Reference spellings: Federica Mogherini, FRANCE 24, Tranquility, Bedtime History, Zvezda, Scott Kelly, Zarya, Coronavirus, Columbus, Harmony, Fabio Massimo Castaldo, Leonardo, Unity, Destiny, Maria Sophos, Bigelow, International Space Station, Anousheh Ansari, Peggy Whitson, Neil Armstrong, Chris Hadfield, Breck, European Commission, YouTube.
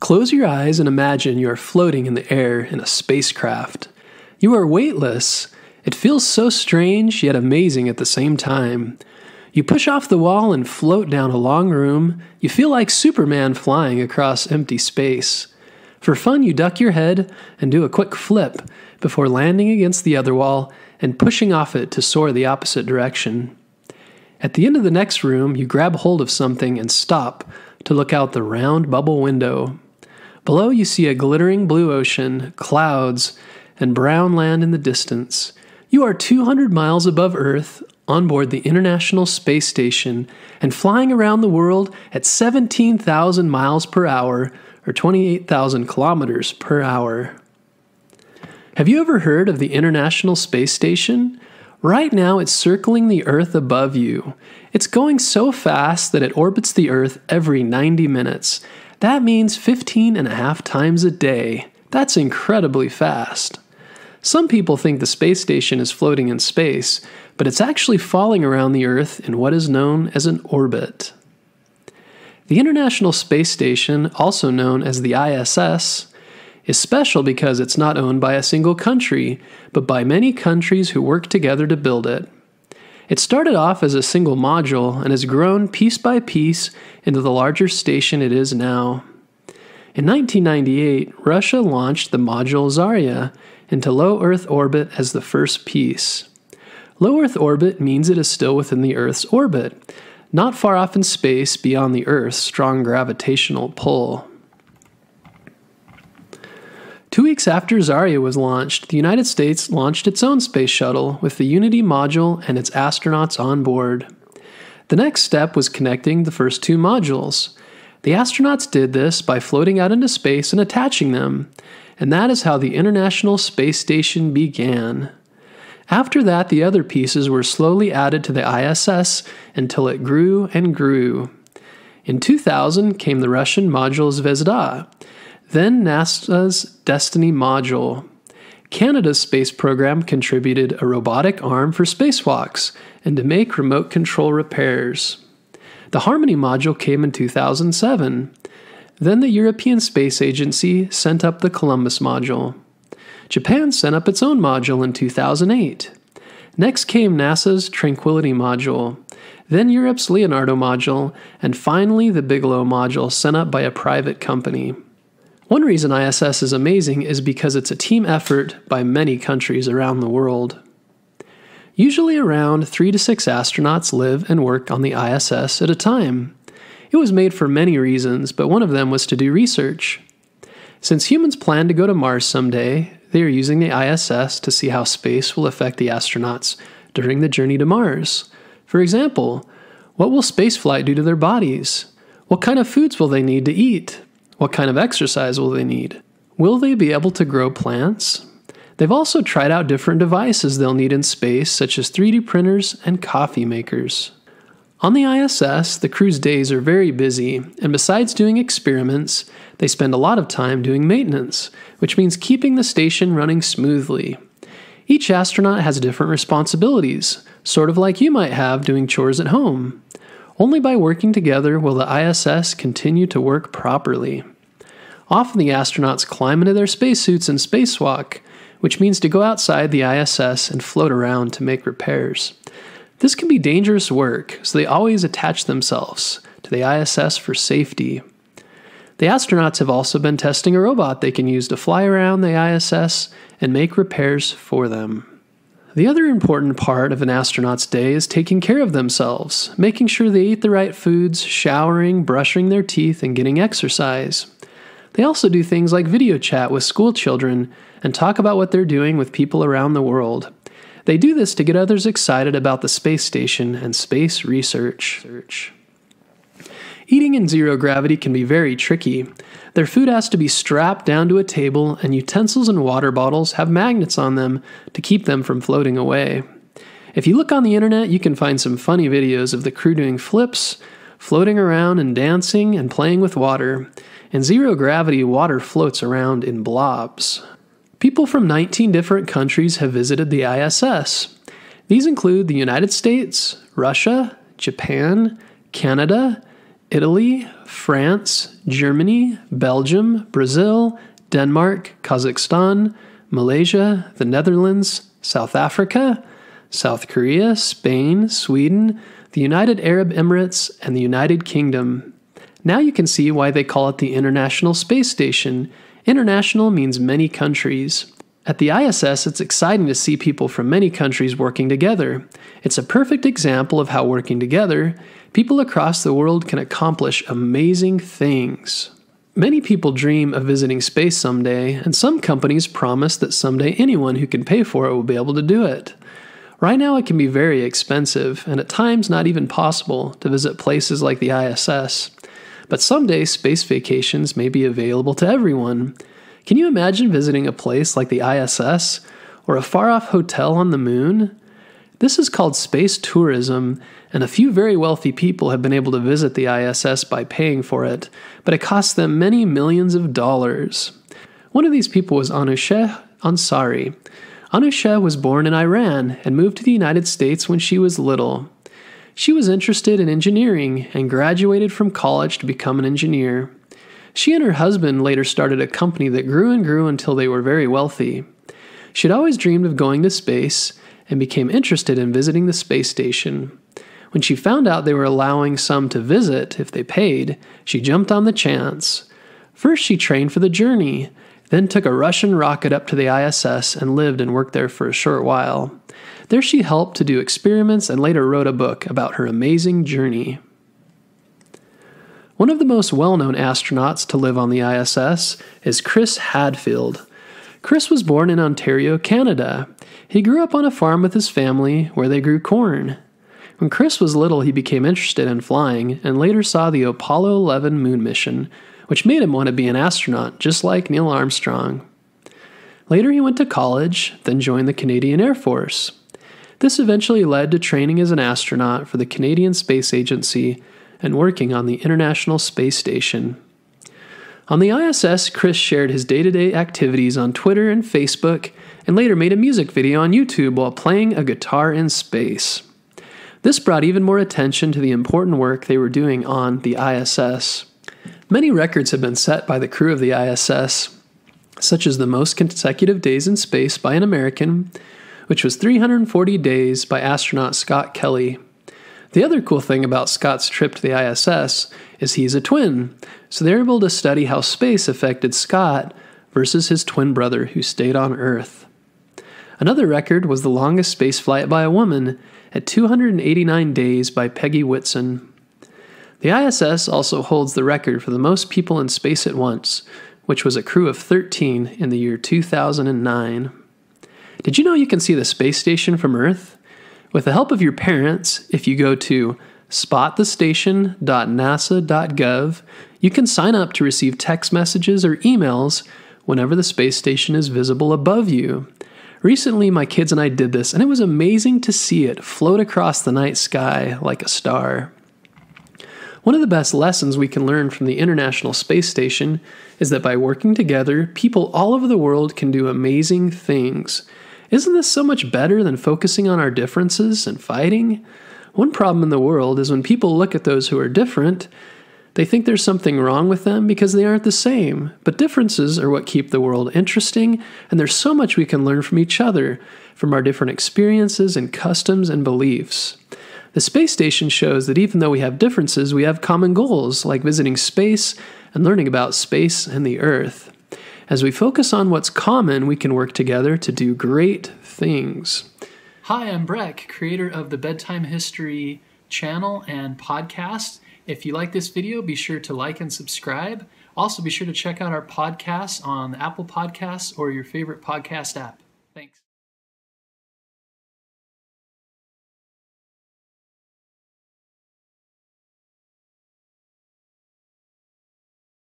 Close your eyes and imagine you are floating in the air in a spacecraft. You are weightless. It feels so strange yet amazing at the same time. You push off the wall and float down a long room. You feel like Superman flying across empty space. For fun, you duck your head and do a quick flip before landing against the other wall and pushing off it to soar the opposite direction. At the end of the next room, you grab hold of something and stop to look out the round bubble window. Below, you see a glittering blue ocean, clouds, and brown land in the distance. You are 200 miles above Earth, on board the International Space Station, and flying around the world at 17,000 miles per hour, or 28,000 kilometers per hour. Have you ever heard of the International Space Station? Right now, it's circling the Earth above you. It's going so fast that it orbits the Earth every 90 minutes. That means 15.5 times a day. That's incredibly fast. Some people think the space station is floating in space, but it's actually falling around the Earth in what is known as an orbit. The International Space Station, also known as the ISS, is special because it's not owned by a single country, but by many countries who work together to build it. It started off as a single module and has grown piece by piece into the larger station it is now. In 1998, Russia launched the module Zarya into low Earth orbit as the first piece. Low Earth orbit means it is still within the Earth's orbit, not far off in space beyond the Earth's strong gravitational pull. 2 weeks after Zarya was launched, the United States launched its own space shuttle with the Unity module and its astronauts on board. The next step was connecting the first two modules. The astronauts did this by floating out into space and attaching them, and that is how the International Space Station began. After that, the other pieces were slowly added to the ISS until it grew and grew. In 2000 came the Russian module Zvezda, then NASA's Destiny module. Canada's space program contributed a robotic arm for spacewalks and to make remote control repairs. The Harmony module came in 2007. Then the European Space Agency sent up the Columbus module. Japan sent up its own module in 2008. Next came NASA's Tranquility module, then Europe's Leonardo module, and finally the Bigelow module sent up by a private company. One reason ISS is amazing is because it's a team effort by many countries around the world. Usually around 3 to 6 astronauts live and work on the ISS at a time. It was made for many reasons, but one of them was to do research. Since humans plan to go to Mars someday, they are using the ISS to see how space will affect the astronauts during the journey to Mars. For example, what will spaceflight do to their bodies? What kind of foods will they need to eat? What kind of exercise will they need? Will they be able to grow plants? They've also tried out different devices they'll need in space, such as 3D printers and coffee makers. On the ISS, the crew's days are very busy, and besides doing experiments, they spend a lot of time doing maintenance, which means keeping the station running smoothly. Each astronaut has different responsibilities, sort of like you might have doing chores at home. Only by working together will the ISS continue to work properly. Often the astronauts climb into their spacesuits and spacewalk, which means to go outside the ISS and float around to make repairs. This can be dangerous work, so they always attach themselves to the ISS for safety. The astronauts have also been testing a robot they can use to fly around the ISS and make repairs for them. The other important part of an astronaut's day is taking care of themselves, making sure they eat the right foods, showering, brushing their teeth, and getting exercise. They also do things like video chat with school children and talk about what they're doing with people around the world. They do this to get others excited about the space station and space research. Eating in zero gravity can be very tricky. Their food has to be strapped down to a table, and utensils and water bottles have magnets on them to keep them from floating away. If you look on the internet, you can find some funny videos of the crew doing flips, floating around and dancing, and playing with water. In zero gravity, water floats around in blobs. People from 19 different countries have visited the ISS. These include the United States, Russia, Japan, Canada, Italy, France, Germany, Belgium, Brazil, Denmark, Kazakhstan, Malaysia, the Netherlands, South Africa, South Korea, Spain, Sweden, the United Arab Emirates, and the United Kingdom. Now you can see why they call it the International Space Station. International means many countries. At the ISS, it's exciting to see people from many countries working together. It's a perfect example of how working together, people across the world can accomplish amazing things. Many people dream of visiting space someday, and some companies promise that someday anyone who can pay for it will be able to do it. Right now it can be very expensive, and at times not even possible, to visit places like the ISS. But someday space vacations may be available to everyone. Can you imagine visiting a place like the ISS, or a far-off hotel on the moon? This is called space tourism, and a few very wealthy people have been able to visit the ISS by paying for it, but it costs them many millions of dollars. One of these people was Anousheh Ansari. Anousheh was born in Iran and moved to the United States when she was little. She was interested in engineering and graduated from college to become an engineer. She and her husband later started a company that grew and grew until they were very wealthy. She had always dreamed of going to space and became interested in visiting the space station. When she found out they were allowing some to visit if they paid, she jumped on the chance. First, she trained for the journey, then took a Russian rocket up to the ISS and lived and worked there for a short while. There she helped to do experiments and later wrote a book about her amazing journey. One of the most well-known astronauts to live on the ISS is Chris Hadfield. Chris was born in Ontario, Canada. He grew up on a farm with his family where they grew corn. When Chris was little, he became interested in flying and later saw the Apollo 11 moon mission, which made him want to be an astronaut, just like Neil Armstrong. Later he went to college, then joined the Canadian Air Force. This eventually led to training as an astronaut for the Canadian Space Agency and working on the International Space Station. On the ISS, Chris shared his day-to-day activities on Twitter and Facebook, and later made a music video on YouTube while playing a guitar in space. This brought even more attention to the important work they were doing on the ISS. Many records have been set by the crew of the ISS, such as the most consecutive days in space by an American, which was 340 days by astronaut Scott Kelly. The other cool thing about Scott's trip to the ISS is he's a twin, so they're able to study how space affected Scott versus his twin brother who stayed on Earth. Another record was the longest space flight by a woman at 289 days by Peggy Whitson. The ISS also holds the record for the most people in space at once, which was a crew of 13 in the year 2009. Did you know you can see the space station from Earth? With the help of your parents, if you go to spotthestation.nasa.gov, you can sign up to receive text messages or emails whenever the space station is visible above you. Recently, my kids and I did this, and it was amazing to see it float across the night sky like a star. One of the best lessons we can learn from the International Space Station is that by working together, people all over the world can do amazing things. Isn't this so much better than focusing on our differences and fighting? One problem in the world is when people look at those who are different, they think there's something wrong with them because they aren't the same. But differences are what keep the world interesting, and there's so much we can learn from each other, from our different experiences and customs and beliefs. The space station shows that even though we have differences, we have common goals, like visiting space and learning about space and the Earth. As we focus on what's common, we can work together to do great things. Hi, I'm Breck, creator of the Bedtime History channel and podcast. If you like this video, be sure to like and subscribe. Also, be sure to check out our podcasts on Apple Podcasts or your favorite podcast app. Thanks.